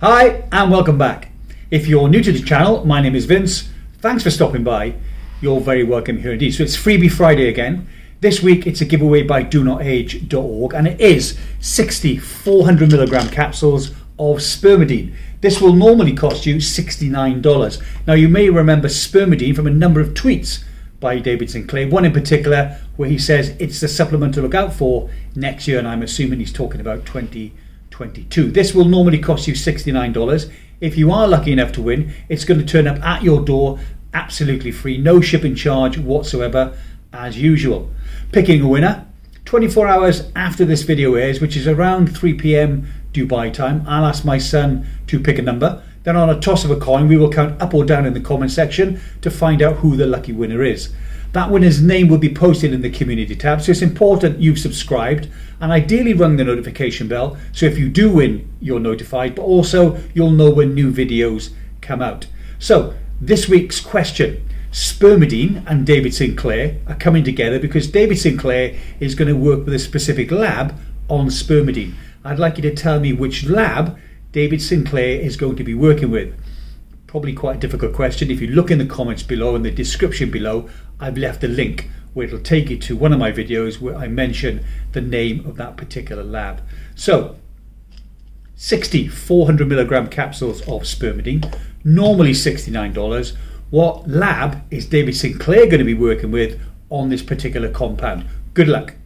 Hi and welcome back. If you're new to the channel, my name is Vince. Thanks for stopping by. You're very welcome here indeed. So it's Freebie Friday again. This week it's a giveaway by DoNotAge.org and it is 60 400 milligram capsules of spermidine. This will normally cost you $69. Now you may remember spermidine from a number of tweets by David Sinclair, one in particular where he says it's the supplement to look out for next year, and I'm assuming he's talking about 2022. This will normally cost you $69. If you are lucky enough to win, it's going to turn up at your door absolutely free, no shipping charge whatsoever, as usual. Picking a winner 24 hours after this video airs, which is around 3 p.m. Dubai time, I'll ask my son to pick a number. Then on a toss of a coin, we will count up or down in the comment section to find out who the lucky winner is. That winner's name will be posted in the community tab, so it's important you've subscribed and ideally rung the notification bell, so if you do win you're notified, but also you'll know when new videos come out. So this week's question: spermidine and David Sinclair are coming together because David Sinclair is going to work with a specific lab on spermidine. I'd like you to tell me which lab David Sinclair is going to be working with. Probably quite a difficult question. If you look in the comments below and the description below, I've left a link where it'll take you to one of my videos where I mention the name of that particular lab. So 60 400 milligram capsules of spermidine, normally $69. What lab is David Sinclair going to be working with on this particular compound? Good luck.